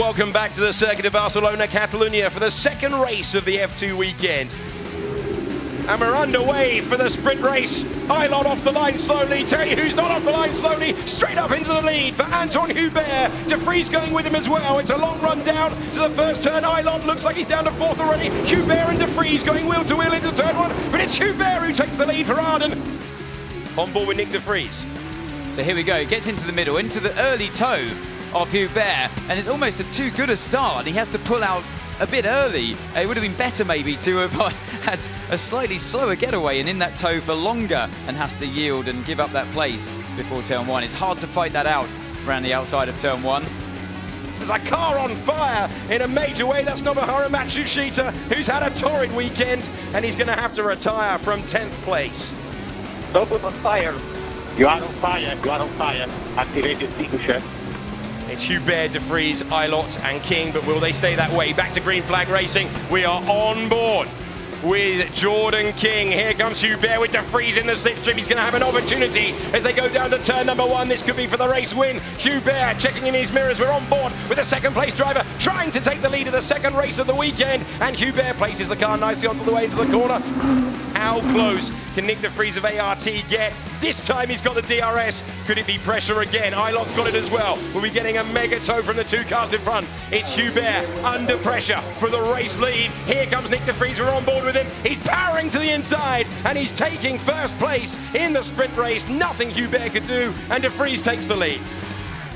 Welcome back to the Circuit of Barcelona, Catalunya for the second race of the F2 weekend. And we're underway for the sprint race. Ilott off the line slowly. Tell you who's not off the line slowly. Straight up into the lead for Anthoine Hubert. De Vries going with him as well. It's a long run down to the first turn. Ilott looks like he's down to fourth already. Hubert and De Vries going wheel to wheel into turn one. But it's Hubert who takes the lead for Arden. On board with Nyck de Vries. So here we go. Gets into the middle, into the early toe of Hubert. And it's almost a too good a start. He has to pull out a bit early. It would have been better maybe to have had a slightly slower getaway and in that toe for longer, and has to yield and give up that place before turn one. It's hard to fight that out around the outside of turn one. There's a car on fire in a major way. That's Nobuharu Matsushita, who's had a torrid weekend, and he's going to have to retire from 10th place. Stop with the fire. You are on fire. You are on fire. Activate extinguisher. It's Hubert, De Vries, Ilott and King, but will they stay that way? Back to green flag racing. We are on board with Jordan King. Here comes Hubert with De Vries in the slipstream. He's going to have an opportunity as they go down to turn number one. This could be for the race win. Hubert checking in his mirrors. We're on board with the second place driver trying to take the lead of the second race of the weekend. And Hubert places the car nicely onto the way into the corner. How close can Nyck de Vries of ART get? This time he's got the DRS. Could it be pressure again? Ilott's got it as well. We'll be getting a mega toe from the two cars in front. It's Hubert under pressure for the race lead. Here comes Nyck de Vries. We're on board with him. He's powering to the inside and he's taking first place in the sprint race. Nothing Hubert could do, and de Vries takes the lead.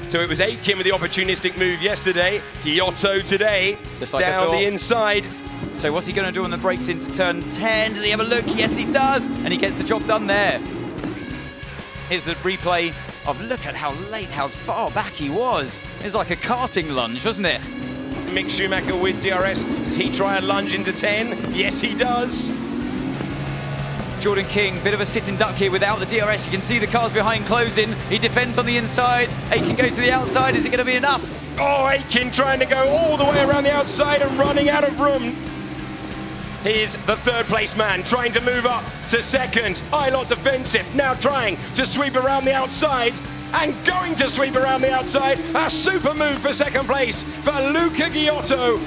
So it was Aitken with the opportunistic move yesterday. Ghiotto today, just like down the inside. So what's he going to do on the brakes into turn 10? Does he have a look? Yes, he does. And he gets the job done there. Here's the replay of look at how late, how far back he was. It was like a karting lunge, wasn't it? Mick Schumacher with DRS. Does he try and lunge into 10? Yes, he does. Jordan King, bit of a sit and duck here without the DRS. You can see the cars behind closing. He defends on the inside. Aitken goes to the outside. Is it going to be enough? Oh, Aitken trying to go all the way around the outside and running out of room. Here's the third place man trying to move up to second. Ilott defensive, now trying to sweep around the outside, and going to sweep around the outside. A super move for second place for Luca Ghiotto.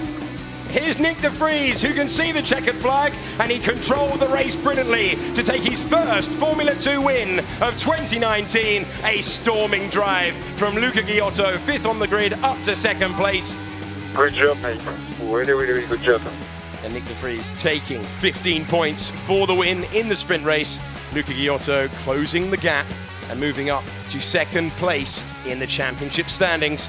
Here's Nyck de Vries, who can see the checkered flag, and he controlled the race brilliantly to take his first Formula 2 win of 2019. A storming drive from Luca Ghiotto, fifth on the grid, up to second place. Good job, mate. Really, really good job. And Nyck de Vries taking 15 points for the win in the sprint race. Luca Ghiotto closing the gap and moving up to second place in the championship standings.